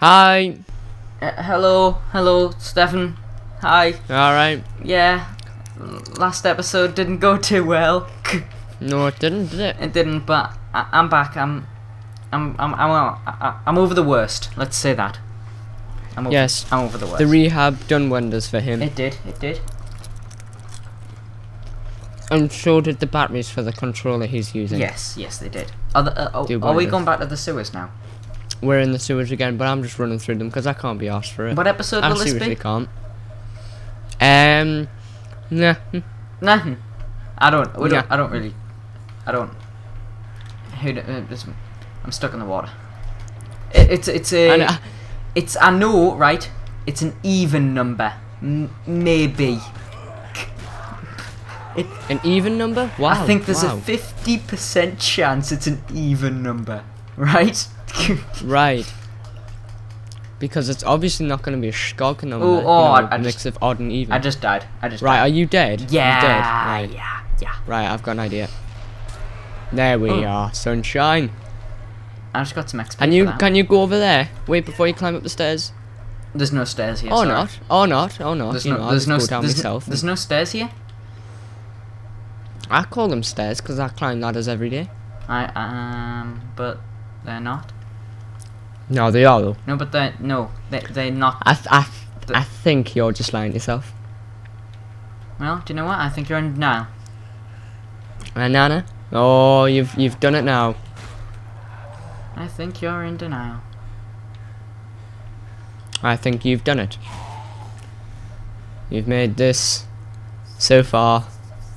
Hi. Hello, Stefan. Hi. Alright. Yeah. Last episode didn't go too well. No, it didn't, did it? It didn't, but I'm back. I'm over the worst. Let's say that. I'm over the worst. The rehab done wonders for him. It did. And so did the batteries for the controller he's using. Yes, they did. Are we going back to the sewers now? We're in the sewers again, but I'm just running through them because I can't be asked for it. What episode will this be? I seriously can't. Nah. I don't really. I'm stuck in the water. I know, right? It's an even number. Maybe. An even number? Wow. I think there's a 50% chance it's an even number, right? Right. Because it's obviously not going to be a Skog number. A mix of odd and even. I just died. Right, are you dead? Yeah. You dead? Right. Yeah. Right, I've got an idea. There we are, sunshine. I just got some XP. Can you go over there? Wait before you climb up the stairs. There's no stairs here. Or not. There's no stairs here. I call them stairs because I climb ladders every day. But they're not. No, they are though. No, but they're not. I think you're just lying to yourself. Well, do you know what? I think you're in denial. Nana? Oh, you've done it now. I think you're in denial. I think you've done it. You've made this so far.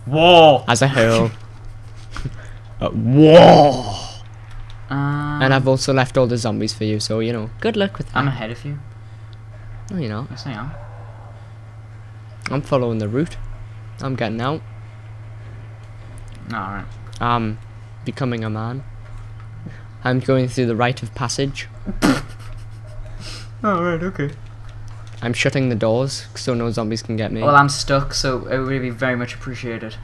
Whoa! As a whole. Whoa! And I've also left all the zombies for you, so, you know, good luck with that. I'm ahead of you. No, you're not. Yes, I am. I'm following the route. I'm getting out. Alright. I'm becoming a man. I'm going through the rite of passage. Alright, okay. I'm shutting the doors so no zombies can get me. Well, I'm stuck, so it would be very much appreciated.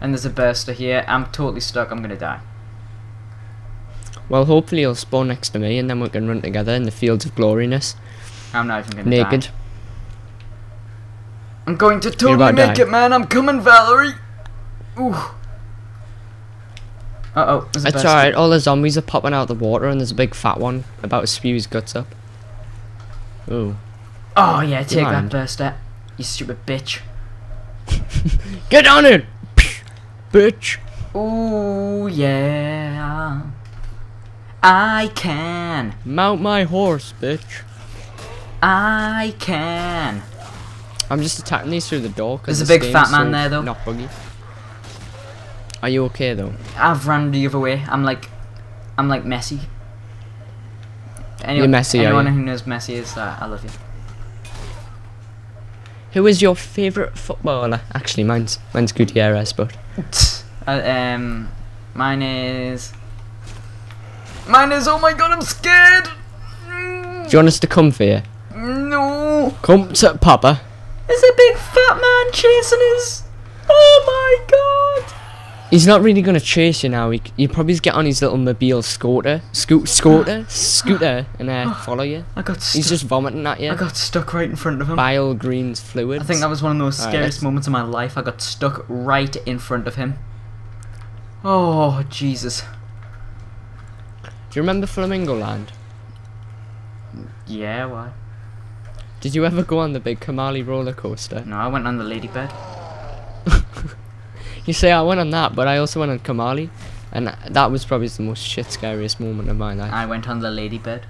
And there's a burster here. I'm totally stuck. I'm gonna die. Well, hopefully you'll spawn next to me, and then we can run together in the fields of gloriness. I'm not even gonna die. Naked. I'm going to totally make it, man. I'm coming, Valerie. Ooh. It's alright, all the zombies are popping out of the water and there's a big fat one about to spew his guts up. Ooh. Oh yeah, take that burster, you stupid bitch. Get on it! Bitch! Ooh yeah. I can. Mount my horse, bitch. I can. I'm just attacking these through the door because there's a big fat man there though. Not buggy. Are you okay though? I've run the other way. I'm like Messi. Anyone, you're Messi, anyone who knows Messi is I love you. Who is your favourite footballer? Actually, mine's Gutierrez, but mine is. Oh my god, I'm scared. Do you want us to come for you? No. Come to Papa. There's a big fat man chasing us. Oh my god. He's not really gonna chase you now. You probably get on his little mobile scooter, and follow you. I got stuck. He's just vomiting at you. I got stuck right in front of him. Bile greens fluids. I think that was one of those scariest moments of my life. I got stuck right in front of him. Oh Jesus! Do you remember Flamingo Land? Yeah, why? Did you ever go on the big Kamali roller coaster? No, I went on the Ladybird. You say I went on that, but I also went on Kamali, and that was probably the most scariest moment of my life. I went on the Ladybird.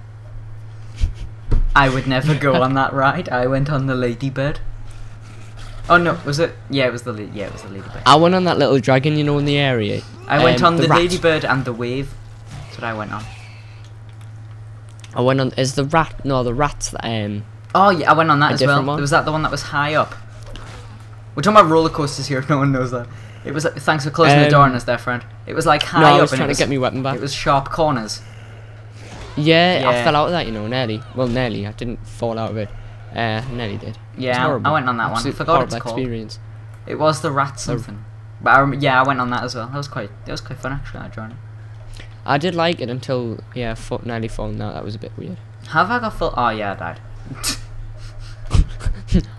I would never go on that ride. I went on the Ladybird. Oh no, was it? Yeah, it was the Ladybird. I went on that little dragon, you know, in the area. I went on the Ladybird and the wave. That's what I went on. I went on. Is the rat? No, the rat's. Oh yeah, I went on that as well. Was that the one that was high up? We're talking about roller coasters here. If no one knows that. It was like, thanks for closing the door on us there, friend. It was like high up. I was trying to get my weapon back. It was sharp corners. Yeah, I fell out of that, you know, nearly. Well, nearly. I didn't fall out of it. Nearly did. Yeah, I went on that one. I forgot what it's called. Experience. It was the rat something. But I went on that as well. That was quite fun, actually. I joined it. I did like it until, yeah, nearly falling out. That was a bit weird. How have I got full? Oh, yeah, I died.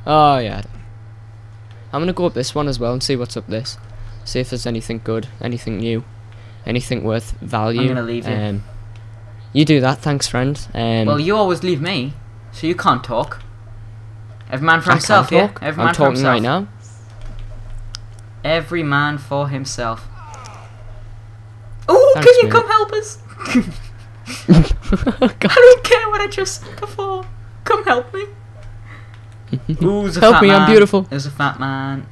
Oh, yeah. I'm going to go up this one as well and see what's up this. See if there's anything good, anything new, anything worth value. I'm going to leave you. You do that, thanks, friend. Well, you always leave me, so you can't talk. Every man for himself, yeah? Every man for himself. I'm talking right now. Every man for himself. Oh, can you come help us? I don't care what I just said before. Come help me. Ooh, help me, I'm beautiful. There's a fat man.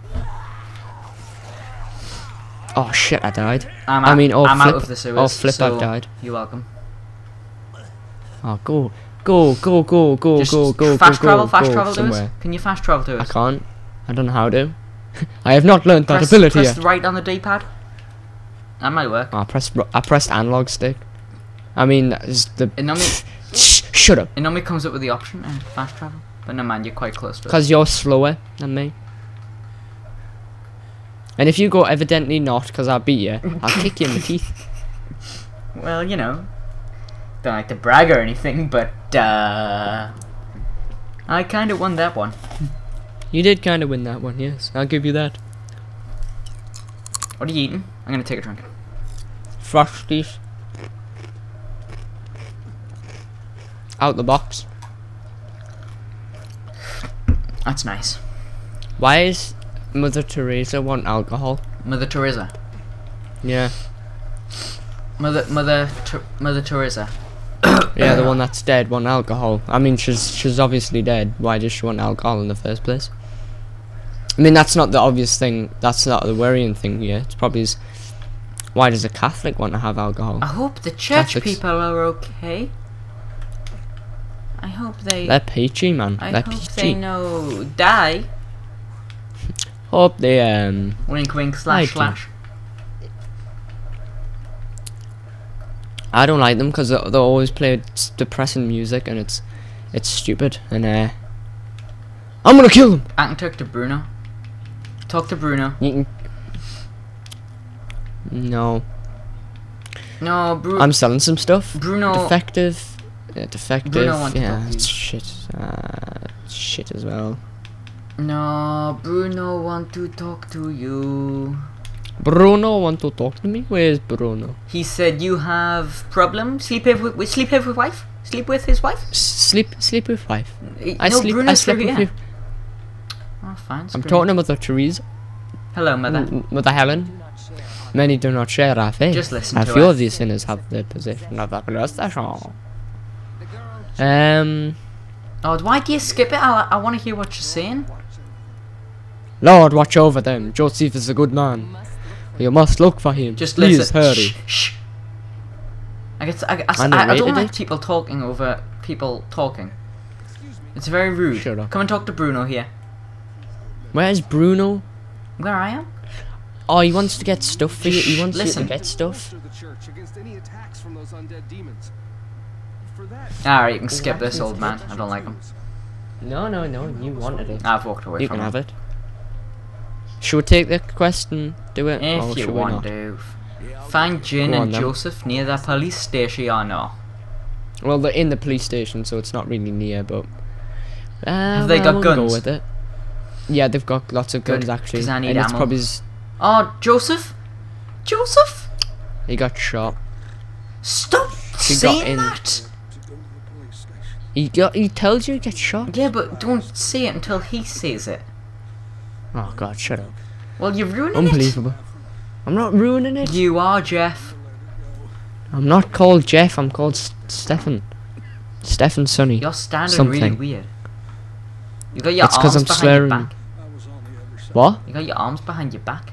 Oh shit, I died. I'm out of the sewers. Oh flip, so I've died. You're welcome. Oh, go. Fast travel to us? Can you fast travel to us? I can't. I don't know how to. I have not learned that ability yet. Press right on the D-pad. That might work. Oh, I pressed analog stick. I mean, that is the... Shut up. It normally comes up with the option and fast travel. But no man, you're quite close to it. Because you're slower than me. And if you go evidently not, because I beat you, I'll kick you in the teeth. Well, you know. Don't like to brag or anything, but I kind of won that one. You did kind of win that one, yes. I'll give you that. What are you eating? I'm going to take a drink. Frosties. Out the box. That's nice. Why is Mother Teresa want alcohol? Mother Teresa? Yeah. Mother Teresa. Yeah, the one that's dead want alcohol. I mean, she's obviously dead. Why does she want alcohol in the first place? I mean, that's not the obvious thing. That's not the worrying thing here. It's probably is, why does a Catholic want to have alcohol? I hope the church Catholics people are okay. I hope they... They're peachy, man. I hope they know... Die. Hope they, Wink, wink, slash, slash. I don't like them because they always play depressing music and it's stupid and I'm gonna kill them. I can talk to Bruno. Talk to Bruno. You can... No. No, Bruno. I'm selling some stuff. Bruno. Defective. Yeah, defective. Bruno wants yeah, it's shit. Shit as well. No, Bruno want to talk to you. Bruno want to talk to me? Where's Bruno? He said you have problems. Sleep with his wife. No, I sleep with you. Oh, fine. I'm talking to Mother Teresa. Hello, Mother Helen. Many do not share our faith. Just listen to us. A few of these sinners have the possession of a crustacean. Oh, why do you skip it? I want to hear what you're saying. Lord, watch over them. Joseph is a good man. You must look for him. Just listen. Please hurry. Shh. I don't like people talking over people talking. It's very rude. Sure. Come and talk to Bruno here. Where's Bruno? Where I am? Oh, he wants to get stuff for you. He wants you to get stuff. Alright, you can skip this, old man. I don't like him. No. You wanted it. I've walked away from it. You can have it. Should we take the quest and do it? If you want to. Find Jin and Joseph near the police station or no? Well, they're in the police station, so it's not really near, but... Have they got guns? We'll go with it. Yeah, they've got lots of guns, actually. I need ammo. Oh, Joseph? Joseph? He got shot. Stop saying that! He tells you he gets shot. Yeah, but don't say it until he says it. Oh god, shut up. Well, you're ruining it. Unbelievable. I'm not ruining it. You are, Jeff. I'm not called Jeff, I'm called Stefan. Stefan Sonny. You're standing really weird. You got your arms behind your back. What? You got your arms behind your back.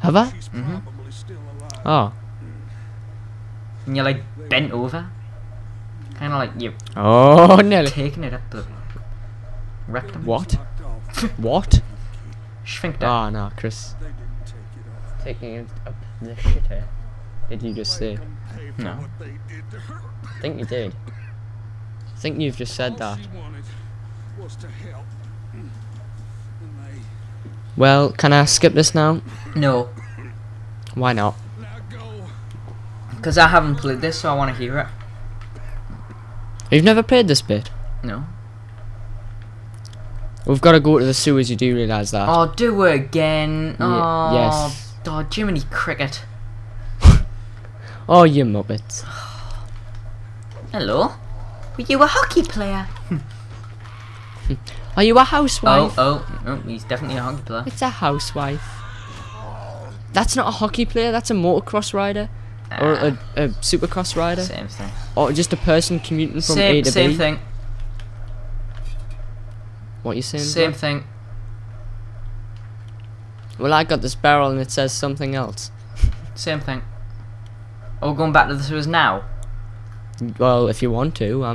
Have I? Mm-hmm. Oh. And you're like bent over. Kinda like you. Oh, nearly. Taking it up the rectum. What? What? Sphincter. Oh no, Chris. Taking it up the shitter. Did you just say? No. I think you did. I think you've just said that. Well, can I skip this now? No. Why not? Because I haven't played this, so I want to hear it. You've never played this bit? No. We've got to go to the sewers, you do realise that. Oh, do it again. Oh, yes. Oh, Jiminy Cricket. Oh, you muppets. Hello. Were you a hockey player? Are you a housewife? Oh, he's definitely a hockey player. It's a housewife. That's not a hockey player, that's a motocross rider. Or a supercross rider. Same thing. Or just a person commuting from A to B. Same thing. What are you saying? Same thing. Well, I got this barrel and it says something else. Same thing. Oh, we're going back to the sewers now? Well, if you want to. I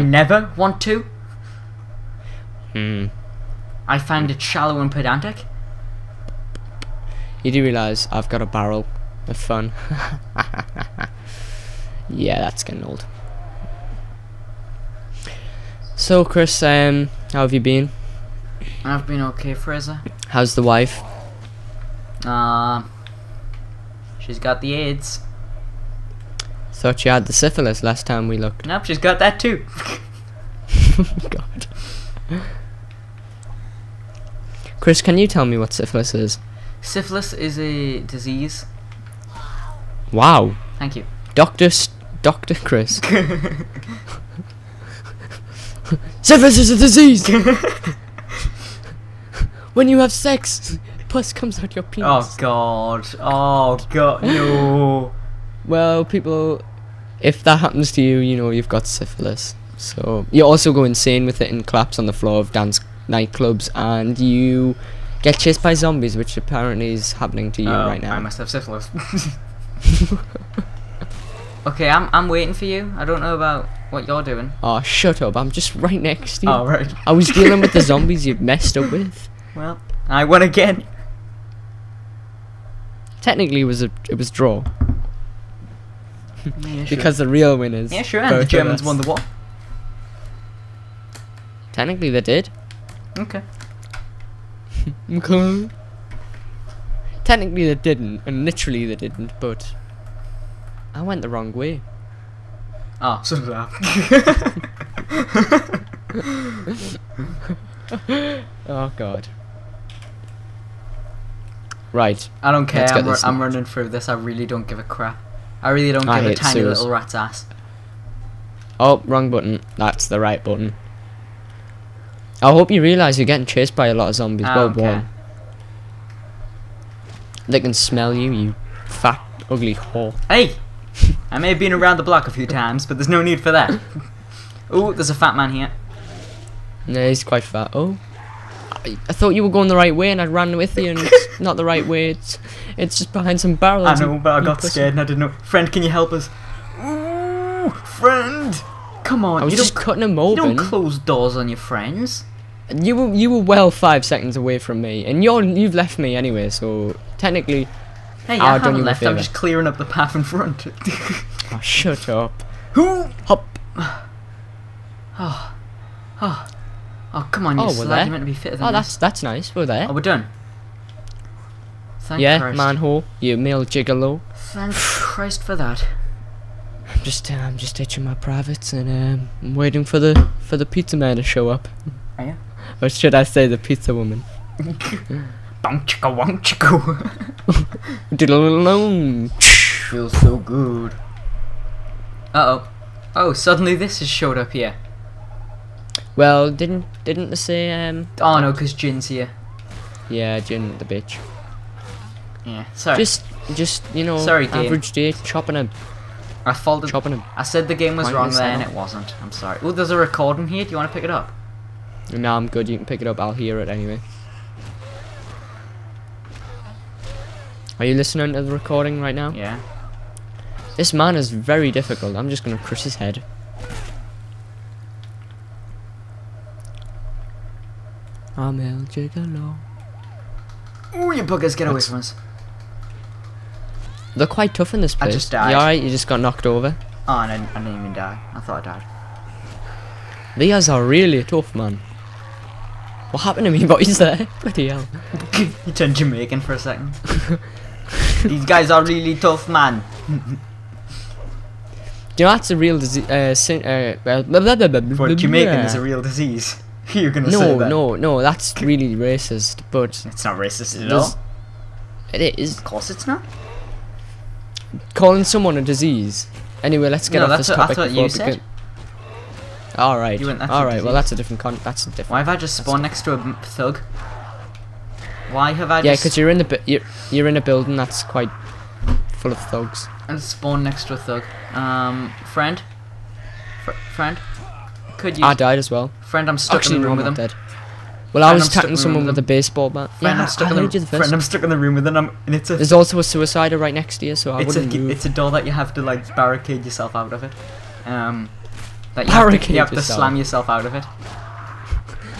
never want to. I find it shallow and pedantic. You do realise I've got a barrel of fun. Yeah, that's getting old. So, Chris, how have you been? I've been okay, Fraser. How's the wife? She's got the AIDS. Thought she had the syphilis last time we looked. Nope, she's got that too. God. Chris, can you tell me what syphilis is? Syphilis is a disease. Wow. Thank you. Dr. Chris. Syphilis is a disease! When you have sex, pus comes out your penis. Oh God. Oh God. No. Well, people, if that happens to you, you know you've got syphilis. So you also go insane with it and collapse on the floor of dance nightclubs, and you get chased by zombies, which apparently is happening to you right now. I must have syphilis. Okay, I'm waiting for you. I don't know about what you're doing. Oh, shut up! I'm just right next to you. Oh, right. I was dealing with the zombies you've messed up with. Well, I won again. Technically, it was draw. Yeah, sure. Because the real winners. Yeah, sure. And the Germans won the war. Technically, they did. Okay. Okay. Technically, they didn't, and literally, they didn't. But I went the wrong way. Oh, so did I. Oh God. Right. I don't care. I'm running through this. I really don't give a crap. I really don't give a tiny little rat's ass. Oh, wrong button. That's the right button. I hope you realise you're getting chased by a lot of zombies. Well born. They can smell you, you fat, ugly whore. Hey! I may have been around the block a few times, but there's no need for that. Oh, there's a fat man here. No, he's quite fat. Oh. I thought you were going the right way and I ran with you and it's not the right way, it's just behind some barrels. I know, but I got scared and I didn't know. Friend, can you help us? Ooh, friend! Come on, I was just cutting them open. You don't close doors on your friends. You were well 5 seconds away from me and you've left me anyway, so technically... Hey, I haven't left, I'm just clearing up the path in front. Oh, shut up. Hop. Oh, come on, you slide. You're meant to be fitter than this. That's nice. We're there. Oh, we're done. Thank Christ. Manhole, you male gigolo. Thank Christ for that. I'm just itching my privates, and I'm waiting for the pizza man to show up. Are you? Or should I say the pizza woman? Bong chicka wong chicka. Feels so good. Uh oh. Oh, suddenly this has showed up here. Well, didn't they say oh no, because Jin's here. Yeah, Jin the bitch. Yeah, sorry. Just you know, sorry, average day chopping a. I folded. Chopping a. I said the game was wrong there, and it wasn't. I'm sorry. Oh, there's a recording here. Do you want to pick it up? No, I'm good. You can pick it up. I'll hear it anyway. Are you listening to the recording right now? Yeah. This man is very difficult. I'm just gonna crush his head. I'm El Gigolo. Ooh, you buggers, get away from us. They're quite tough in this place. I just died. You alright? You just got knocked over? Oh, I didn't even die. I thought I died. These are really tough, man. What happened to me, boys, there? Bloody hell. You turned Jamaican for a second. These guys are really tough, man. You know, that's a real disease. For Jamaican is a real disease. You're gonna say that. No, that's really racist, but... It's not racist at all. It is. Of course it's not. Calling someone a disease. Anyway, let's get off this topic. That's what you said. Alright, well that's a different con. That's a different. Why have I just spawned next to a thug? Why have I just... Yeah, because you're in a building that's quite full of thugs. And spawned next to a thug. Friend? Could you... I died as well. Friend, I'm stuck in the room with him. Dead. Well, I was attacking someone with a baseball bat. Friend, I'm stuck in the room with them. There's also a suicider right next to you, so I wouldn't move. It's a door that you have to, like, barricade yourself out of it. That you have to slam yourself out of it.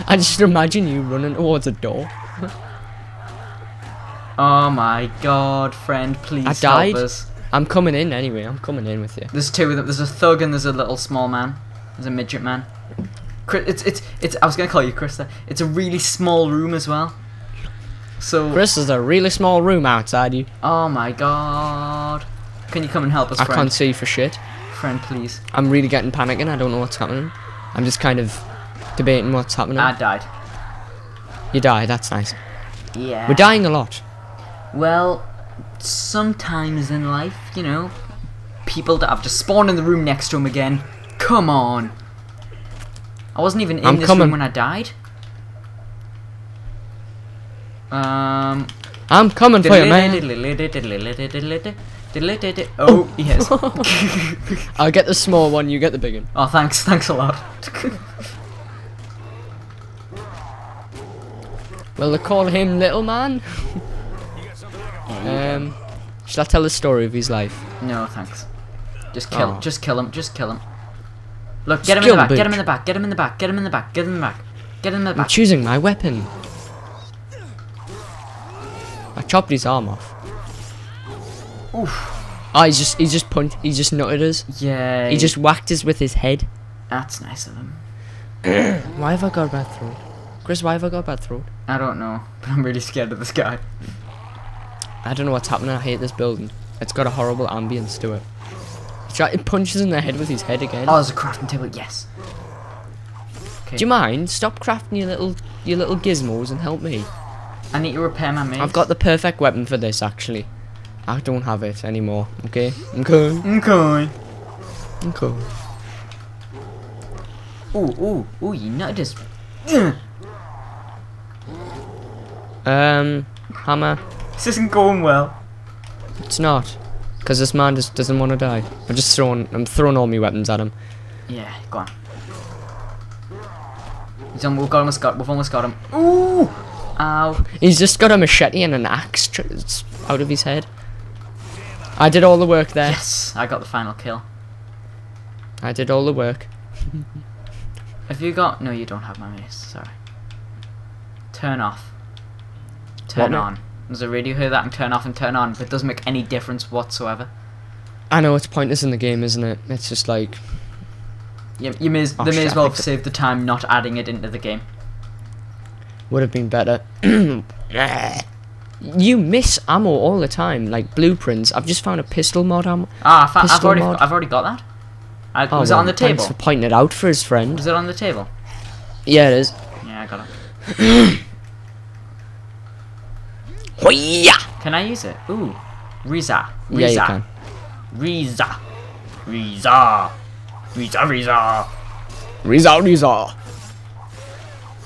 I just imagine you running towards a door. Oh my god, friend, please help us. I'm coming in anyway, I'm coming in with you. There's two of them, there's a thug and there's a little small man. There's a midget man. Chris, I was gonna call you Chris there. It's a really small room as well. So Chris, there's a really small room outside you. Oh my god. Can you come and help us, friend? I can't see for shit. Friend, please. I'm really getting panicking, I don't know what's happening. I'm just kind of debating what's happening. I died. You died, that's nice. Yeah. We're dying a lot. Well, sometimes in life, you know, people that have just spawned in the room next to him again. Come on. I wasn't even in this room when I died. I'm coming for you, man. Oh, yes. I'll get the small one, you get the big one. Oh, thanks. Thanks a lot. Well, they call him Little Man. Shall I tell the story of his life? No, thanks. Just kill him. Look, get him in the back, get him in the back, get him in the back, get him in the back, get him in the back, get him in the back. I'm choosing my weapon. I chopped his arm off. Oof. Oh, he just punched, he just nutted us. Yeah. He just whacked us with his head. That's nice of him. Why have I got a bad throat? Chris, why have I got a bad throat? I don't know, but I'm really scared of this guy. I don't know what's happening, I hate this building. It's got a horrible ambience to it. It punches in the head with his head again. Oh, there's a crafting table, yes. Okay. Do you mind? Stop crafting your little gizmos and help me. I need to repair my mace. I've got the perfect weapon for this, actually. I don't have it anymore, okay? Okay. Ooh, you nutted us. Hammer. This isn't going well. It's not. Because this man just doesn't want to die. I'm throwing all my weapons at him. Yeah, go on. He's on, we've almost got him. Ooh! Ow. He's just got a machete and an axe out of his head. I did all the work there. Yes, I got the final kill. I did all the work. Have you got... No, you don't have my mace, sorry. Turn off. Turn on. There's a radio here that can turn off and turn on, but it doesn't make any difference whatsoever. I know, it's pointless in the game, isn't it? It's just like... Yeah, they may as well have saved the time not adding it into the game. Would have been better. You miss ammo all the time, like blueprints. I've just found a pistol mod ammo. Ah, I've already got that. Was it on the table? Thanks for pointing it out for his friend. Was it on the table? Yeah, it is. Yeah, I got it. Can I use it? Ooh. Riza. Yeah, you can. Riza.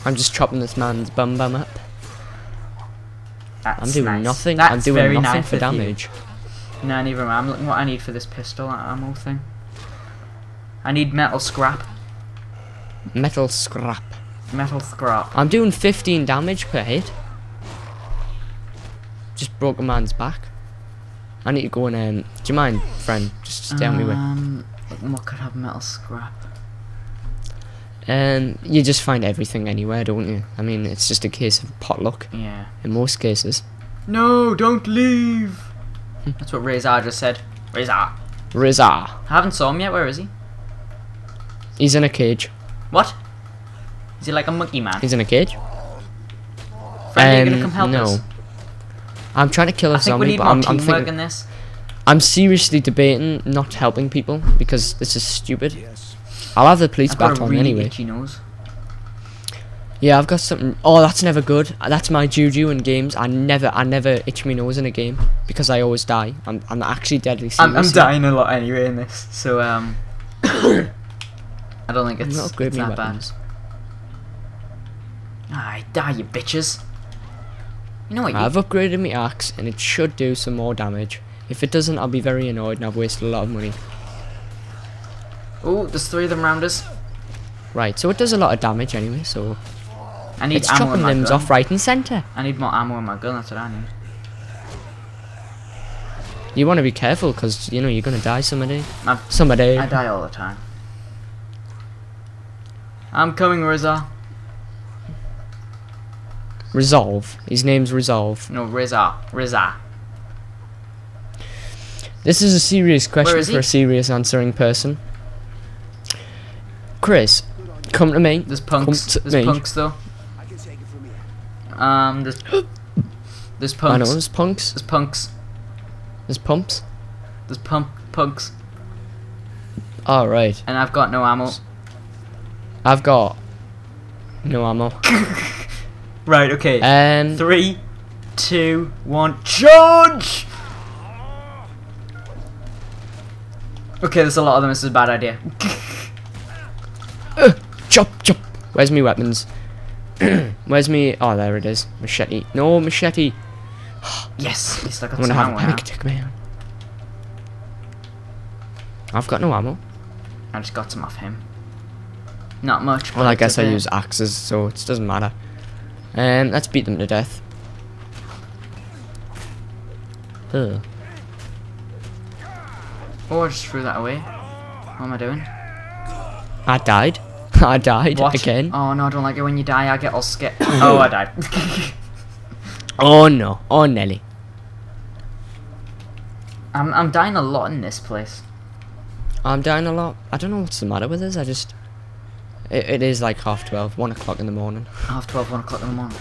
I'm just chopping this man's bum up. That's I'm doing nothing for damage. No, neither am I. I'm looking what I need for this pistol ammo thing. I need metal scrap. I'm doing 15 damage per hit. Just broke a man's back. I need to go and do you mind, friend? Just stay on me with. What could have metal scrap? You just find everything anywhere, don't you? I mean, it's just a case of potluck. Yeah. In most cases. No, don't leave. That's what Razor just said. Razor. I haven't saw him yet. Where is he? He's in a cage. What? Is he like a monkey man? He's in a cage. Friend, are you gonna come help us? I'm trying to kill a zombie, but I'm thinking... I think we need more teamwork in this. I'm seriously debating not helping people because this is stupid. Yes. I'll have the police back on anyway. Yeah, I've got something. Oh, that's never good. That's my juju in games. I never itch my nose in a game because I always die. I'm actually deadly serious. I'm dying a lot anyway in this, so I don't think it's that bad. Aye, die, you bitches. You know what? I've upgraded my axe, and it should do some more damage. If it doesn't, I'll be very annoyed, and I've wasted a lot of money. Oh, there's three of them round us. Right, so it does a lot of damage anyway. So I need it's ammo chopping in my limbs gun. Off, right, and centre. I need more ammo in my gun. That's what I need. You want to be careful, cause you know you're gonna die someday. I die all the time. I'm coming, Rizza. Resolve. His name's Resolve. No, Rizza. Rizza. This is a serious question for a serious answering person. Chris, come to me. There's punks. There's punks though. There's punks. I know. There's punks. There's punks. There's pumps. There's punks. All right. And I've got no ammo. I've got no ammo. Right, okay. 3, 2, 1, charge! Okay, there's a lot of them. This is a bad idea. Chop, chop. Where's me weapons? Where's me? Oh, there it is. Machete. No, machete. Yes. It's like I'm gonna have a panic attack, man. I've got no ammo. I just got some off him. Not much. Well, I guess I use axes, so it doesn't matter. Let's beat them to death. Ugh. Oh, I just threw that away. What am I doing? I died. I died again. Oh no, I don't like it when you die. I get all scared. Oh, I died. Oh no. Oh Nelly. I'm dying a lot in this place. I'm dying a lot. I don't know what's the matter with us. It is like 12:30, 1 o'clock in the morning. 12:30, 1 o'clock in the morning.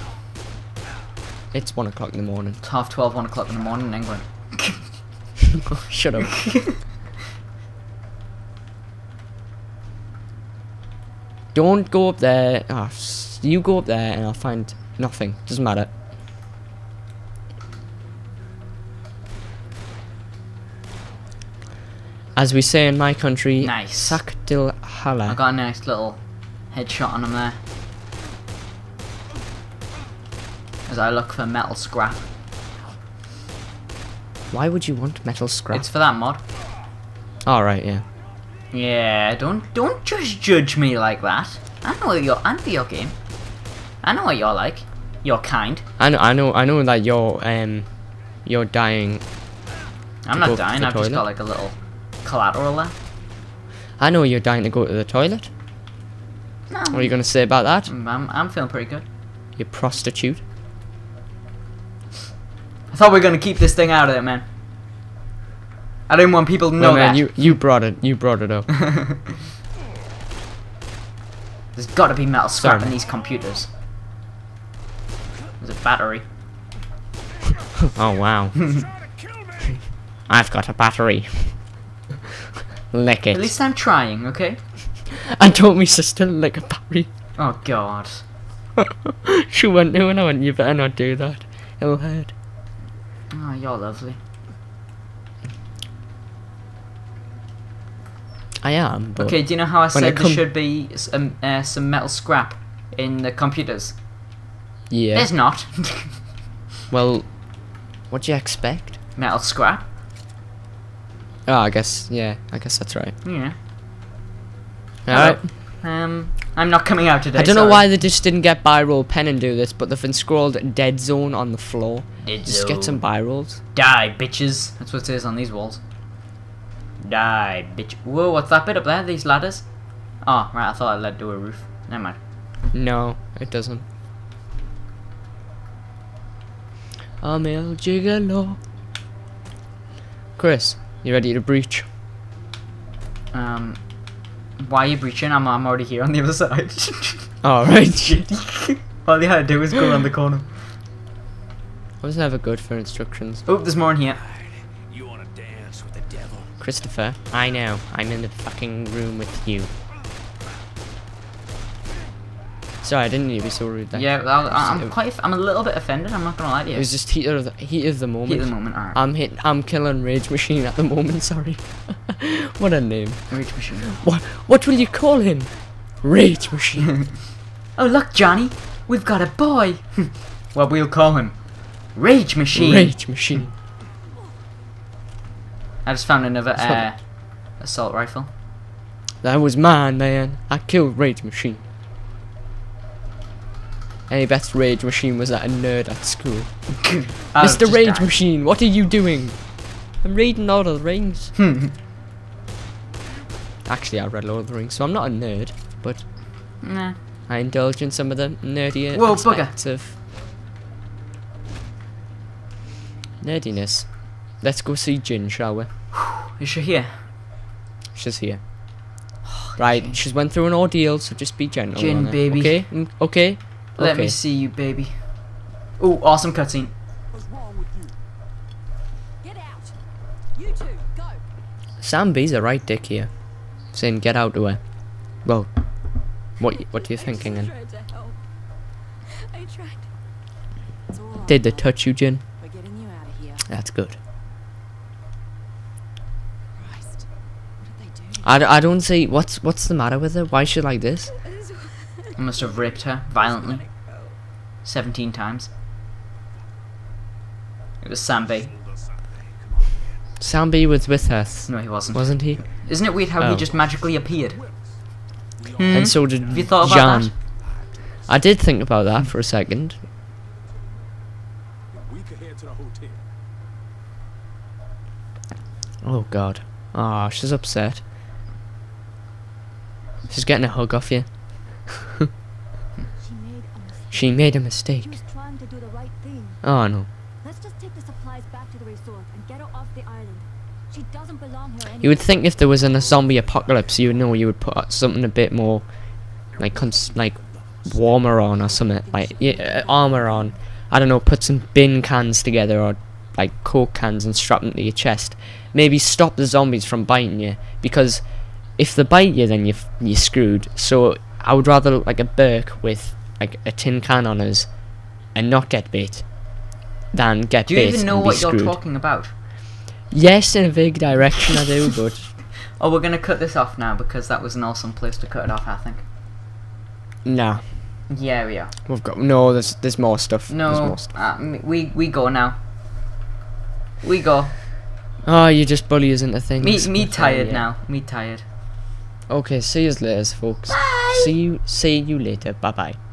It's 1 o'clock in the morning. It's 12:30, 1 o'clock in the morning in England. Oh, shut up. Don't go up there. Oh, you go up there and I'll find nothing. Doesn't matter. As we say in my country, nice. Sack dil hala. I got a nice little headshot on him there. As I look for metal scrap. Why would you want metal scrap? It's for that mod. Alright, yeah. Yeah, don't just judge me like that. I know you're anti your game. I know what you're like. You're kind. I know that you're dying. I'm not dying, I've just got like a little collateral there. I know you're dying to go to the toilet. No. What are you gonna say about that? I'm feeling pretty good. You prostitute. I thought we were gonna keep this thing out of it, man. I don't want people to know that. You brought it up. There's gotta be metal scrap in these computers. There's a battery. Oh wow. I've got a battery. Lick it. At least I'm trying, okay? I told my sister to lick a battery. Oh god. She went to and I went, you better not do that. It'll hurt. Oh, you're lovely. I am. But okay, do you know how I said there should be some metal scrap in the computers? Yeah. There's not. Well, what do you expect? Metal scrap? Oh, I guess, yeah, I guess that's right. Yeah. Alright. I'm not coming out today, I don't know why they just didn't get bi-roll pen and do this, but they've scrolled dead zone on the floor. Just get some bi-rolls. Die, bitches. That's what it says on these walls. Die, bitch. Whoa, what's that bit up there? These ladders? Oh, right, I thought it led to a roof. Never mind. No, it doesn't. I'm El Gigolo. Chris, you ready to breach? Why are you breaching? I'm already here on the other side. Alright. All you had to do was go around the corner. I was never good for instructions. Oh, there's more in here. You wanna dance? Christopher, I know. I'm in the fucking room with you. Sorry, I didn't mean to be so rude there. Yeah, I'm a little bit offended, I'm not gonna lie to you. It was just heat of the moment. Heat of the moment, alright. I'm killing Rage Machine at the moment, sorry. What a name. Rage Machine. What will you call him? Rage Machine. Oh look, Johnny, we've got a boy. Well, we'll call him Rage Machine. Rage Machine. I just found another assault rifle. That was mine, man. I killed Rage Machine. Any best Rage Machine was that a nerd at school. Mr. Rage died. Machine, what are you doing? I'm reading Lord of the Rings. Actually, I read Lord of the Rings, so I'm not a nerd, but nah. I indulge in some of the nerdier aspects of nerdiness. Let's go see Jin, shall we? Is she here? She's here. Oh, right, Jin. She's went through an ordeal, so just be gentle. Jin, baby. Okay, okay. Let me see you, baby. Ooh, awesome cutscene. What's wrong with you? Get out. You two, go. Sam B's a right dick here. Saying get out to her. Well, what are you thinking then? I tried. It's all right. Did they touch you, Jin? We're getting you out of here. That's good. Christ. What did they do? I don't see what's the matter with her? Why is she like this? I must have raped her violently. 17 times. It was Sam B. Sam B was with us. No, he wasn't. Wasn't he? Isn't it weird how he just magically appeared? And so did Jan. Have you thought about that? I did think about that for a second. Oh God. Ah, oh, she's upset. She's getting a hug off you. She made a mistake. She was trying to do the right thing. Oh no. Let's just take the supplies back to the resort and get her off the island. She doesn't belong here anymore. You would think if there was a zombie apocalypse, you would know you would put out something a bit more, like warmer on or something, like armor on. I don't know. Put some bin cans together or like coke cans and strap them to your chest. Maybe stop the zombies from biting you, because if they bite you, then you're screwed. So I would rather look like a Burke with like a tin can on us and not get bit than get bit and be screwed. Do you even know what you're talking about? Yes, in a vague direction I do, but... Oh, we're going to cut this off now because that was an awesome place to cut it off, I think. Nah. Yeah, we are. We've got... No, there's more stuff. No, there's more stuff. We go now. We go. Oh, you just bully us into things. Me tired now. Me tired. Okay, see you later, folks. Bye. See you later. Bye-bye.